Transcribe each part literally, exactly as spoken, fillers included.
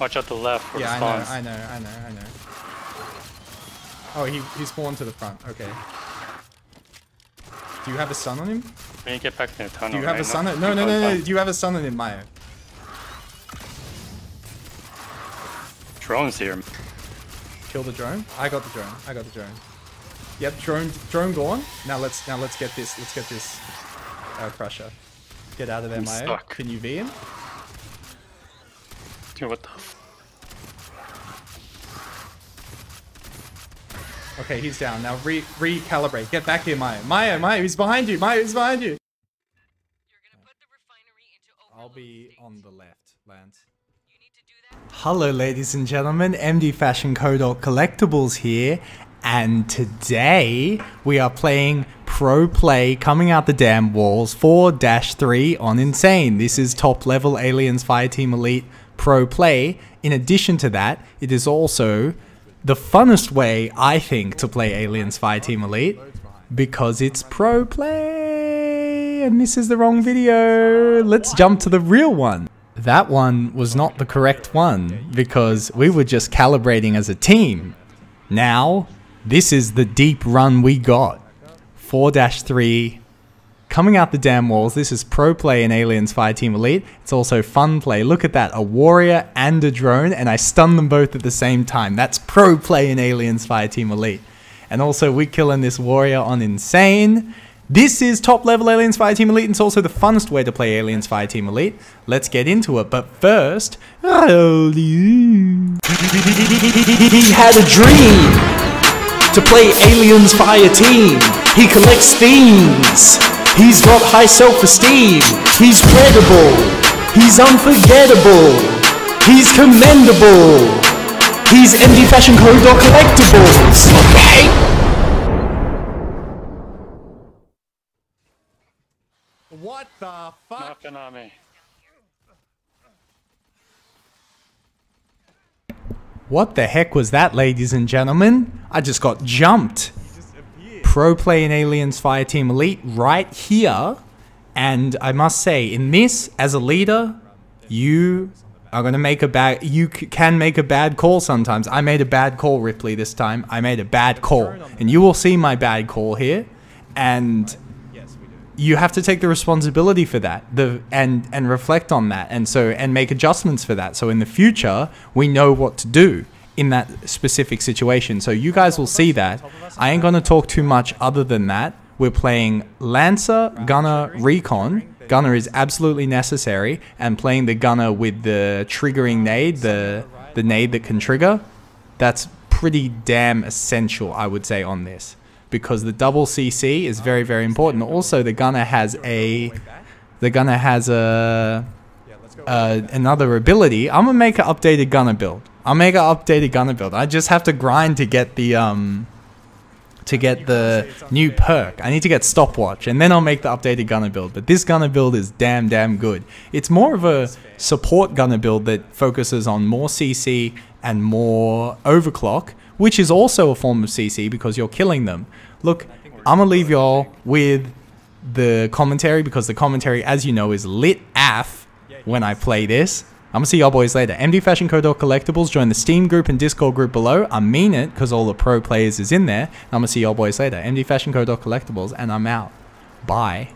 Watch out to the left for yeah, the spawns. Yeah, I know, I know, I know, I know. Oh, he, he spawned to the front. Okay. Do you have a sun on him? When you get back to the tunnel, do you have right? a sun on... No, no, no, no, no. Do you have a sun on him, Maya? Drone's here. Kill the drone? I got the drone. I got the drone. Yep, drone drone gone. Now let's now let's get this. Let's get this uh, crusher. Get out of there, I'm Maya. Stuck. Can you V him? Dude, what the f Okay, he's down. Now re recalibrate. Get back here, Maya. Maya, Maya, he's behind you. Maya, he's behind you. You're gonna put the refinery into I'll be on the left, Lance. You need to do that. Hello ladies and gentlemen, M D Fashion Co. Collectibles here. And today we are playing Pro Play Coming Out the Damn Walls four dash three on Insane. This is top level Aliens Fireteam Elite Pro Play. In addition to that, it is also the funnest way, I think, to play Aliens Fireteam Elite because it's Pro Play. And this is the wrong video. Let's jump to the real one. That one was not the correct one because we were just calibrating as a team. Now, this is the deep run we got. four dash three, Coming Out the Damn Walls. This is Pro Play in Aliens Fireteam Elite. It's also fun play. Look at that, a warrior and a drone, and I stun them both at the same time. That's Pro Play in Aliens Fireteam Elite. And also, we're killing this warrior on Insane. This is top level Aliens Fireteam Elite, and it's also the funnest way to play Aliens Fireteam Elite. Let's get into it, but first... He had a dream! To play Aliens Fireteam, he collects themes. He's got high self-esteem. He's credible. He's unforgettable. He's commendable. He's M D Fashion Co. Collectibles. Okay. What the fuck? Nakanami. What the heck was that, ladies and gentlemen? I just got jumped. Just Pro Play in Aliens Fireteam Elite right here. And I must say, in this, as a leader, you are going to make a bad... You c can make a bad call sometimes. I made a bad call, Ripley, this time. I made a bad call. And you will see my bad call here. And... you have to take the responsibility for that, the and and reflect on that, and so and make adjustments for that. So in the future, we know what to do in that specific situation. So you guys will see that. I ain't gonna talk too much other than that. We're playing Lancer, Gunner, Recon. Gunner is absolutely necessary, and playing the Gunner with the triggering nade, the the nade that can trigger, that's pretty damn essential, I would say, on this. Because the double C C is very, very important. Also, the Gunner has a, the Gunner has a, uh, another ability. I'm gonna make an updated Gunner build. I'll make an updated Gunner build. I just have to grind to get the, um, to get the new perk. I need to get Stopwatch, and then I'll make the updated Gunner build. But this Gunner build is damn, damn good. It's more of a support Gunner build that focuses on more C C and more overclock, which is also a form of C C because you're killing them. Look, I'm gonna leave y'all with the commentary because the commentary, as you know, is lit A F when I play this. I'm gonna see y'all boys later. M D Fashion Co. Collectibles, join the Steam group and Discord group below. I mean it because all the pro players is in there. I'm gonna see y'all boys later. M D Fashion Co. Collectibles, and I'm out. Bye.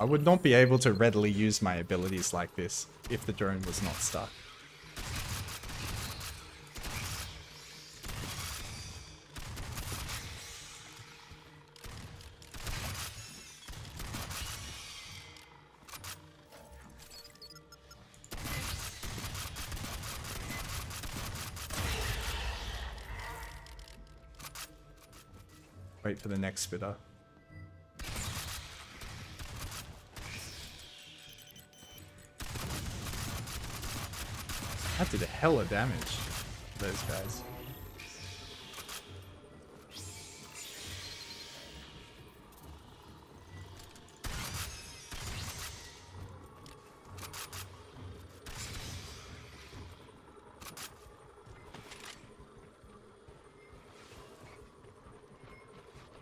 I would not be able to readily use my abilities like this if the drone was not stuck. Wait for the next spitter. That did a hell of damage to those guys.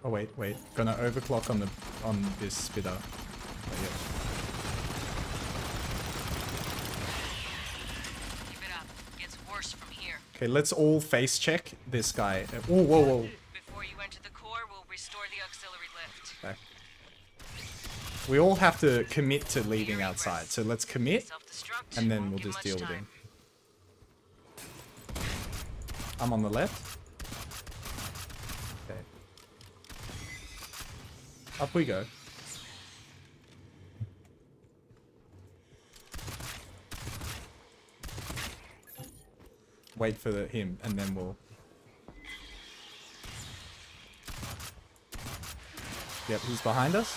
Oh wait, wait. Gonna overclock on the on this spitter. Oh, yeah. Okay, let's all face check this guy. Uh, oh, whoa, whoa. Before you enter the core, we'll restore the auxiliary lift. Okay. We all have to commit to leaving outside, so let's commit, and then we'll just deal with him. I'm on the left. Okay. Up we go. Wait for the, him, and then we'll... Yep, he's behind us.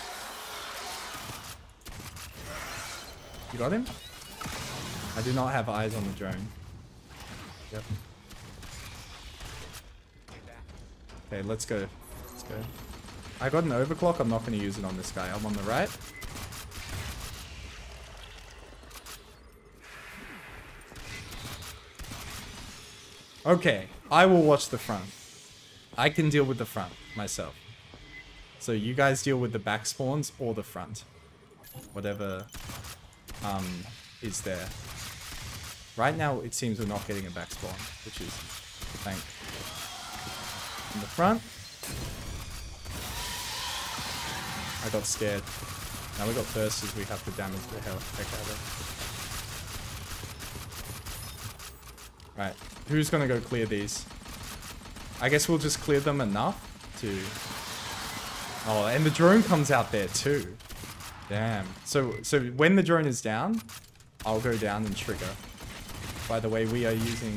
You got him? I do not have eyes on the drone. Yep. Okay, let's go. Let's go. I got an overclock. I'm not going to use it on this guy. I'm on the right. Okay, I will watch the front. I can deal with the front myself. So you guys deal with the back spawns or the front. Whatever um, is there. Right now, it seems we're not getting a back spawn, which is thankful. In the front. I got scared. Now we got first as we have to damage the hell heck out of it. Right, who's gonna go clear these? I guess we'll just clear them enough to... Oh, and the drone comes out there too. Damn. So, so when the drone is down, I'll go down and trigger. By the way, we are using...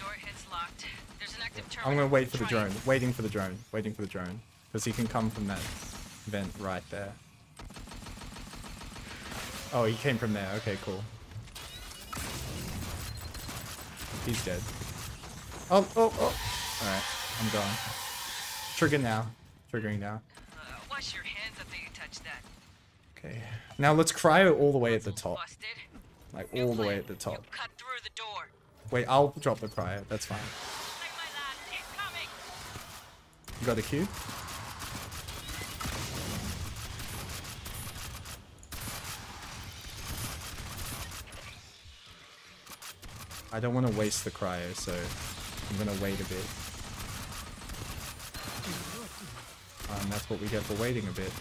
Door hits locked. There's an active terminal. I'm gonna wait for the drone. Waiting for the drone. Waiting for the drone. Because he can come from that vent right there. Oh, he came from there. Okay, cool. He's dead. Oh, oh, oh. Alright, I'm going. Trigger now. Triggering now. Uh, wash your hands after you touch that. Okay. Now let's cryo all the way at the top. Like, all the way at the top. Cut through the door. Wait, I'll drop the cryo. That's fine. You got a cube? I don't want to waste the cryo, so I'm going to wait a bit. And um, that's what we get for waiting a bit.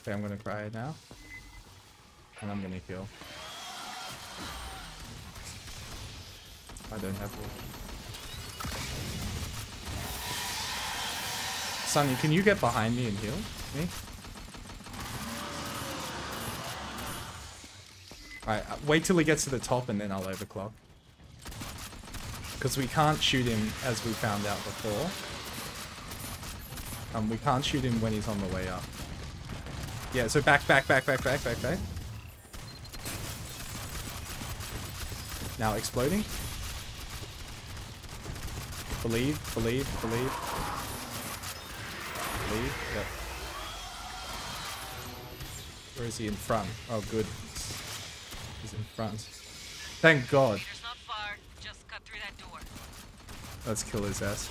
Okay, I'm going to cryo now. And I'm going to kill. I don't have wood. Sonny, can you get behind me and heal me? Alright, wait till he gets to the top and then I'll overclock. Because we can't shoot him as we found out before. Um, we can't shoot him when he's on the way up. Yeah, so back, back, back, back, back, back, back. Now exploding. Believe, believe, believe. Believe, yep. Where is he in front? Oh, good. He's in front. Thank God. Not far. Just cut through that door. Let's kill his ass.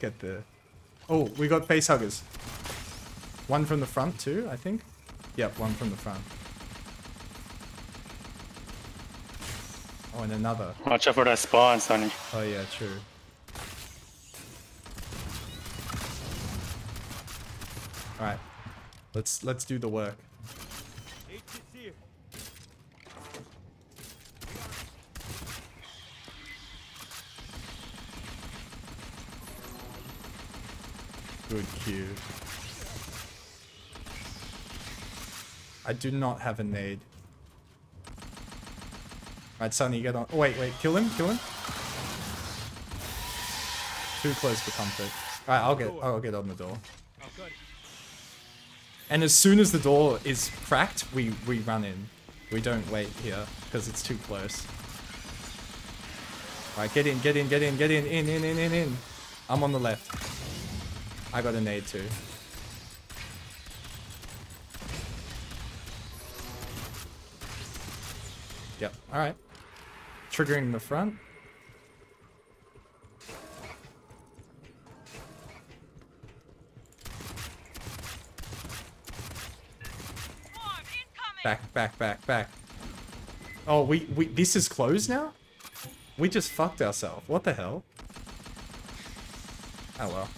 Get the... Oh, we got face huggers. One from the front too, I think. Yep, one from the front. Oh, and another. Watch out for that spawn, Sonny. Oh yeah, true. Alright. Let's let's do the work. Good cue. I do not have a nade. Alright, Sonny, get on. Oh, wait, wait, kill him, kill him. Too close for comfort. Alright, I'll get I'll get on the door. And as soon as the door is cracked, we, we run in. We don't wait here, because it's too close. Alright, get in, get in, get in, get in, in, in, in, in, in. I'm on the left. I got a nade too. Yep. All right. Triggering the front. Back, back, back, back. Oh, we, we, this is closed now? We just fucked ourselves. What the hell? Oh well.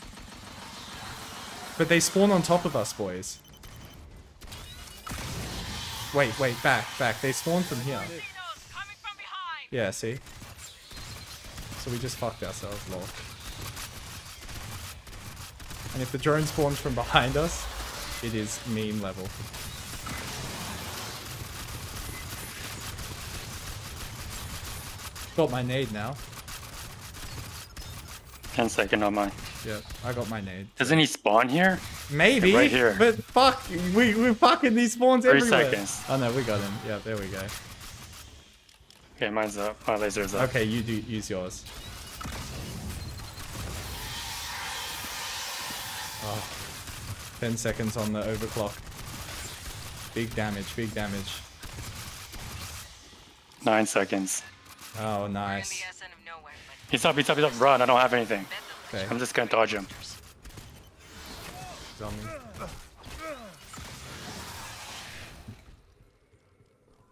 But they spawn on top of us, boys. Wait, wait, back, back. They spawn from here. Yeah, see? So we just fucked ourselves, lol. And if the drone spawns from behind us, it is meme level. Got my nade now. ten second on mine. Yeah, I got my nade. Doesn't he spawn here? Maybe. Right here. But fuck, we we fucking these spawns Three everywhere. Three seconds. Oh no, we got him. Yeah, there we go. Okay, mine's up. My laser's up. Okay, you do use yours. Oh, ten seconds on the overclock. Big damage. Big damage. Nine seconds. Oh, nice. He's up, he's up, he's up. Run, I don't have anything. Okay. I'm just gonna dodge him. Zombie.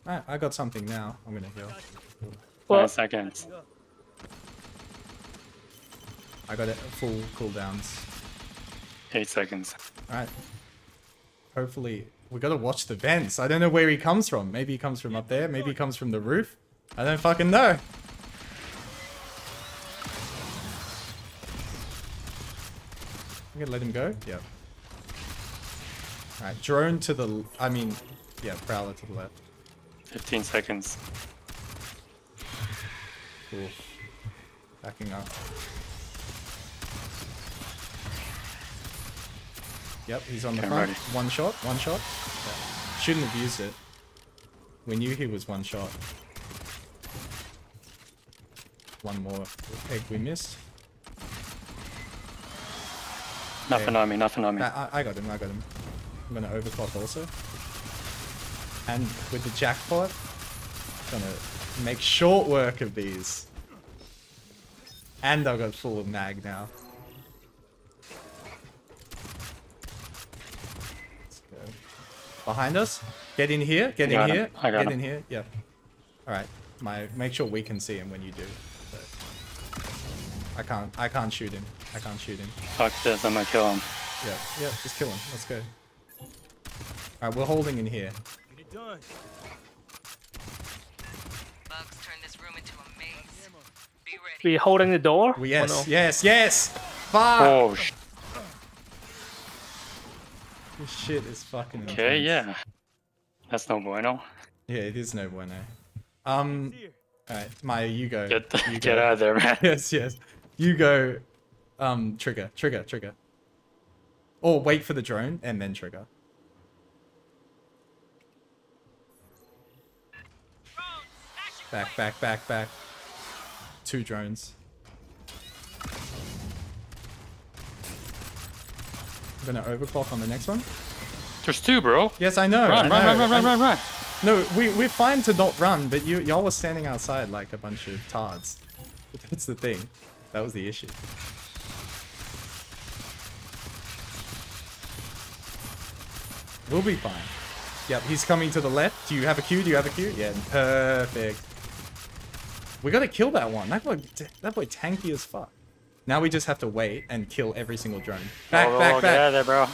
Alright, I got something now. I'm gonna heal. Five seconds. I got it full cooldowns. Eight seconds. Alright. Hopefully, we gotta watch the vents. I don't know where he comes from. Maybe he comes from up there, maybe he comes from the roof. I don't fucking know. I'm gonna let him go. Yep. Alright, drone to the... I mean, yeah, prowler to the left. fifteen seconds. Cool. Backing up. Yep, he's on the okay, front. One shot, one shot. Yeah. Shouldn't have used it. We knew he was one shot. One more egg we missed. Nothing okay. on me, nothing on me. I, I got him, I got him. I'm gonna overclock also. And with the jackpot, I'm gonna make short work of these. And I got full of mag now. Let's go. Behind us. Get in here, get in here, I got get in here. Yeah. Alright, my make sure we can see him when you do. I can't, I can't shoot him. I can't shoot him. Fuck this, I'm gonna kill him. Yeah, yeah, just kill him. Let's go. Alright, we're holding in here. Get it done. Bugs turn this room into a maze. Be ready. We holding the door? Well, yes, oh, no. yes, yes! Fuck! Oh, sh this shit is fucking okay, intense. Yeah. That's no bueno. Yeah, it is no bueno. Um, alright, Maya, you go. Get, the, you get go. out of there, man. Yes, yes. You go, um, trigger, trigger, trigger. Or wait for the drone and then trigger. Back, back, back, back. Two drones. I'm gonna overclock on the next one. There's two, bro. Yes, I know. Run, I run, know. run, run, run, run, run. No, we, we're fine to not run, but you, y'all were standing outside like a bunch of tards. That's the thing. That was the issue. We'll be fine. Yep, he's coming to the left. Do you have a Q? Do you have a Q? Yeah, perfect. We gotta kill that one. That boy, that boy tanky as fuck. Now we just have to wait and kill every single drone. Back, whoa, back, whoa, back. Get out of there, bro.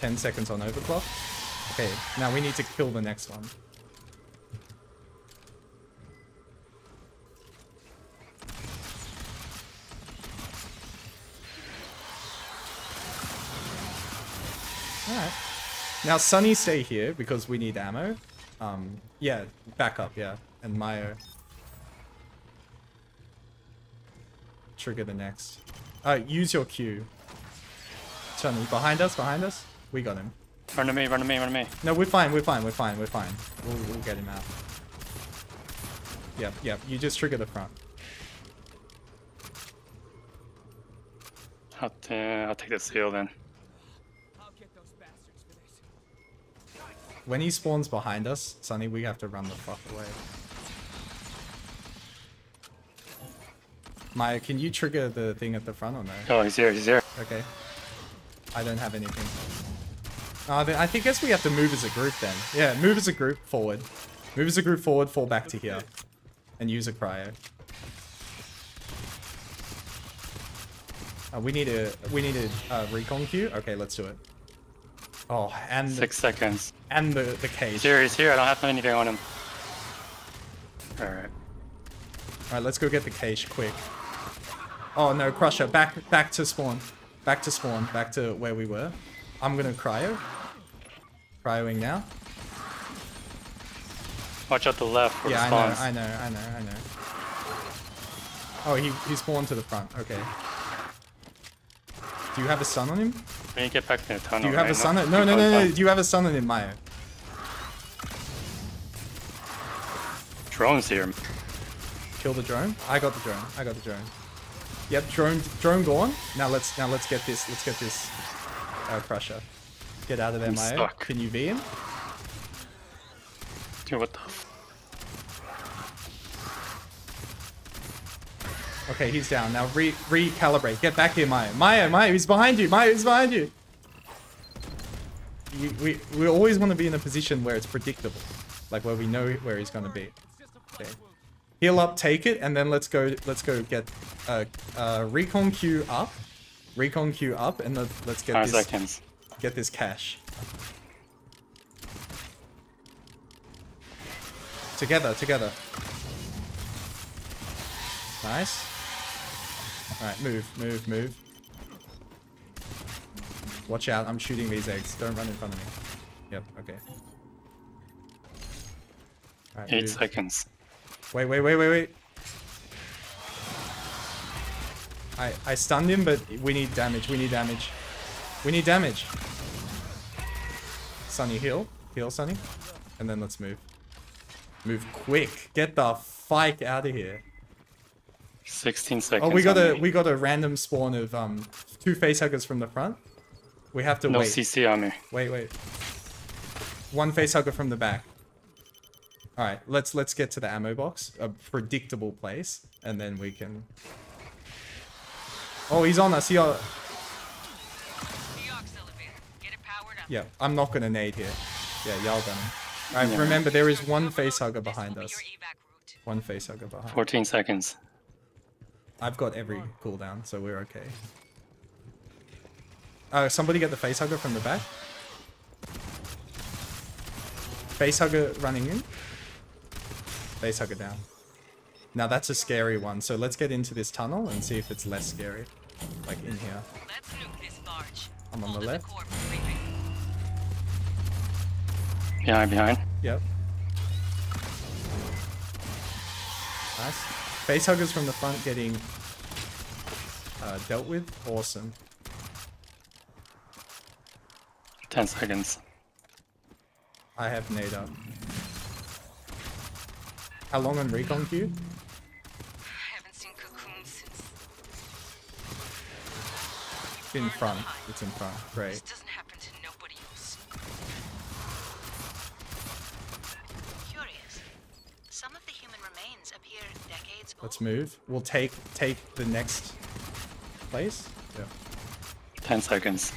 Ten seconds on overclock. Okay, now we need to kill the next one. Alright. Now, Sunny, stay here because we need ammo. Um, yeah, back up, yeah. And Mayo. Trigger the next. Uh, use your Q. Sunny, behind us, behind us. We got him. Run to me, run to me, run to me. No, we're fine, we're fine, we're fine, we're fine. We'll, we'll get him out. Yep, yep, you just trigger the front. I'll, uh, I'll take this heal then. When he spawns behind us, Sonny, we have to run the fuck away. Maya, can you trigger the thing at the front or no? Oh, he's here, he's here. Okay. I don't have anything. Uh, then I think I guess we have to move as a group then. Yeah, move as a group forward. Move as a group forward, fall back to here. And use a cryo. Uh, we need a we need a uh, recon queue. Okay, let's do it. Oh, and six the, seconds. And the the cage. He's here, he's here. I don't have anything on him. All right. All right, let's go get the cage quick. Oh no, Crusher! Back back to spawn. Back to spawn. Back to where we were. I'm gonna cryo. Cryoing now. Watch out the left. For yeah, the spawns. I know, I know, I know, I know. Oh, he he spawned to the front. Okay. Do you have a sun on him? When you get back in the tunnel. Do you have right? a sun on him? No, no, no, no, no. Do you have a sun on him, Maya? Drone's here. Kill the drone. I got the drone. I got the drone. Yep, drone, drone gone. Now let's, now let's get this. Let's get this. Uh, Crusher. Get out of there, I'm Maya. Stuck. Can you V him? Dude, what the? Okay, he's down. Now re recalibrate. Get back here, Maya. Maya, Maya, he's behind you. Maya, he's behind you. you we, we always want to be in a position where it's predictable. Like where we know where he's going to be. Okay. Heal up, take it, and then let's go Let's go get uh, uh, recon queue up. Recon queue up, and let, let's get this, seconds. get this cash. Together, together. Nice. Alright, move, move, move. Watch out, I'm shooting these eggs. Don't run in front of me. Yep, okay. All right, Eight move. seconds. Wait, wait, wait, wait, wait. I, I stunned him, but we need damage, we need damage. We need damage. Sonny, heal. Heal, Sonny. And then let's move. Move quick. Get the fike out of here. sixteen seconds. Oh, we got a me. we got a random spawn of um two facehuggers from the front. We have to no wait. No C C on me. Wait, wait. One facehugger from the back. All right, let's let's get to the ammo box, a predictable place, and then we can. Oh, he's on us. He. On... Yeah, I'm not gonna nade here. Yeah, y'all done. All right, yeah. Remember there is one facehugger behind us. One facehugger behind. fourteen seconds. I've got every cooldown, so we're okay. Oh, uh, somebody get the facehugger from the back. Facehugger running in. Facehugger down. Now that's a scary one, so let's get into this tunnel and see if it's less scary. Like in here. Let's nuke this barge. I'm on the left. Behind, behind. Yep. Nice. Facehuggers from the front getting uh, dealt with. Awesome. Ten seconds. I have nade up. How long on recon queue? I haven't seen Cocoon since. It's in front. It's in front. Great. This doesn't happen to nobody else. Curious. Some of the human remains appear decades old. Let's move. We'll take take the next place. Yeah. Ten seconds.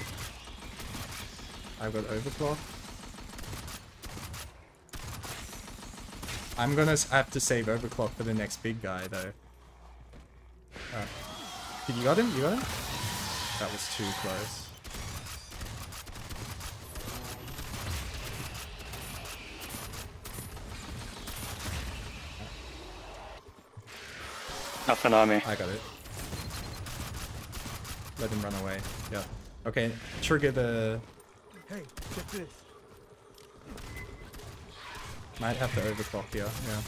I've got overclock. I'm gonna have to save overclock for the next big guy though. Alright. Did you got him? You got him? That was too close. Nothing on me. I got it. Let him run away. Yeah. Okay, trigger the... Hey, get this. Might have to overclock here, yeah.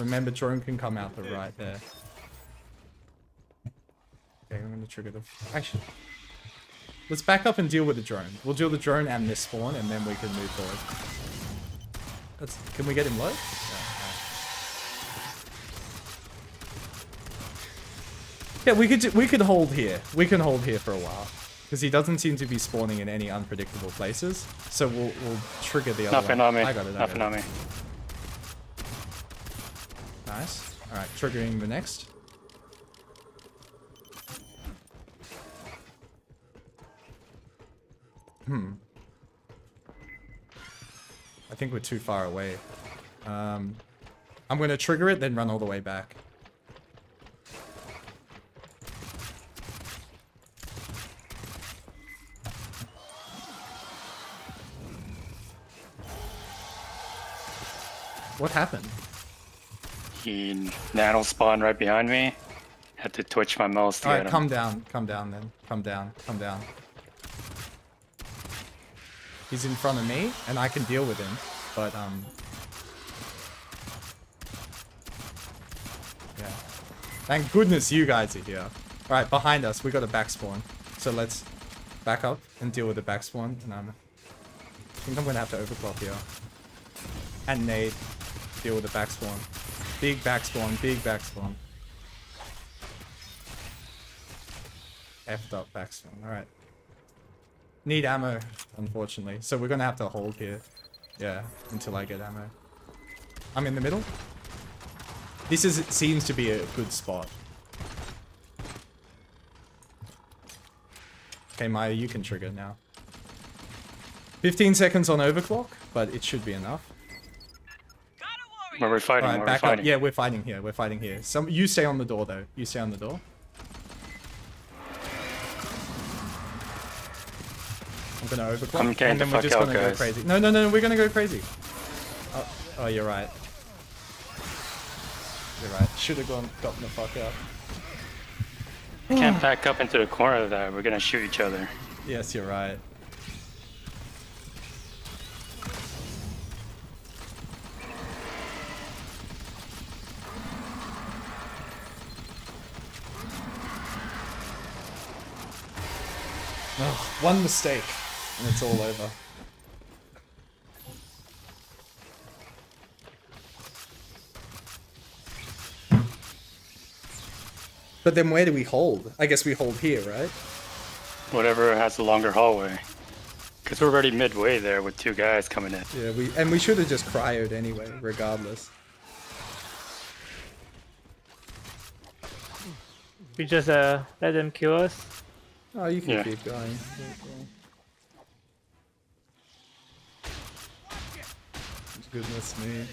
Remember, drone can come out the right there. Okay, I'm gonna trigger the... Actually... Let's back up and deal with the drone. We'll deal with the drone and this spawn, and then we can move forward. That's, can we get him low? No, no. Yeah, we could we could hold here. We can hold here for a while. Because he doesn't seem to be spawning in any unpredictable places. So we'll, we'll trigger the other Nothing one. on me. I got it. I Nothing got it. on me. Nice. Alright, triggering the next. Hmm. I think we're too far away. Um, I'm going to trigger it, then run all the way back. What happened? He nattle spawned right behind me. Had to twitch my mouse to All right, get him. Come down, come down then. Come down, come down. He's in front of me, and I can deal with him, but, um... yeah. Thank goodness you guys are here. Alright, behind us, we got a back spawn. So let's back up and deal with the back spawn, and I'm... I think I'm gonna have to overclock here. And nade. Deal with the back spawn. Big back spawn, big back spawn. F'd up back spawn, alright. Need ammo, unfortunately. So we're gonna have to hold here. Yeah, until I get ammo. I'm in the middle. This is, it seems to be a good spot. Okay, Maya, you can trigger now. fifteen seconds on overclock, but it should be enough. Well, we're fighting. Right, we're back fighting. Up. Yeah, we're fighting here. We're fighting here. Some, you stay on the door, though. You stay on the door. I'm gonna overclock, I'm and then the we're just gonna guys. go crazy. No, no, no, we're gonna go crazy. Oh, oh you're right. You're right. Should have gone, gotten the fuck out. I can't back up into the corner of that. We're gonna shoot each other. Yes, you're right. Oh, one mistake, and it's all over. But then where do we hold? I guess we hold here, right? Whatever has the longer hallway. Because we're already midway there with two guys coming in. Yeah, we and we should have just cryoed anyway, regardless. We just uh, let them kill us. Oh, you can yeah. keep going. Goodness me.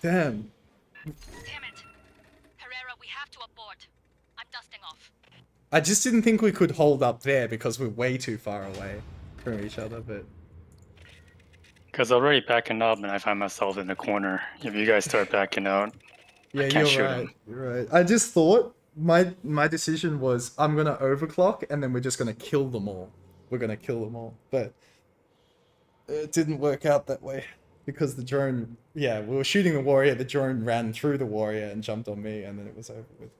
Damn. Damn it. Herrera, we have to abort. I'm dusting off. I just didn't think we could hold up there because we're way too far away from each other, but... Because already backing up and I find myself in the corner. If you guys start backing out, yeah, I can't shoot right. him. You're right. I just thought... My my decision was I'm gonna overclock and then we're just gonna kill them all. We're gonna kill them all, but it didn't work out that way because the drone. Yeah, we were shooting the warrior. The drone ran through the warrior and jumped on me, and then it was over with.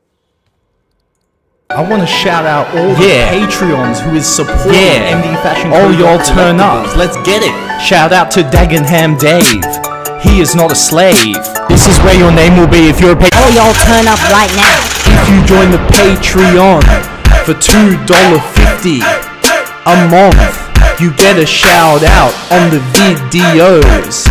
I want to shout out all the yeah. Patreons who is supporting yeah. M D Fashion Co. All y'all turn up. Let's get it. Shout out to Dagenham Dave. He is not a slave. This is where your name will be if you're a patron. Oh, y'all turn up right now. If you join the Patreon for two dollars fifty a month, you get a shout out on the videos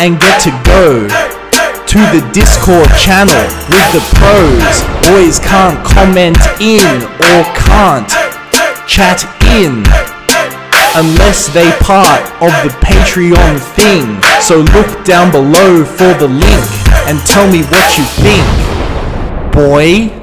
and get to go to the Discord channel with the pros. Boys can't comment in or can't chat in unless they part of the Patreon thing. So look down below for the link and tell me what you think, boy.